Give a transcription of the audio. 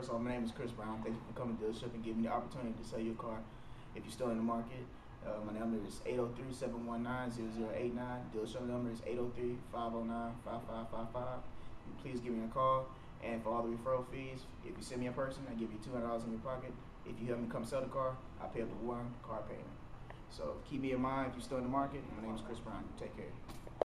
First off, my name is Chris Brown. Thank you for coming to the dealership and giving me the opportunity to sell your car if you're still in the market. My number is 803-719-0089. Dealership number is 803-509-5555. Please give me a call. And for all the referral fees, if you send me a person, I give you $200 in your pocket. If you help me come sell the car, I pay up to one car payment. So keep me in mind if you're still in the market. My name is Chris Brown. Take care.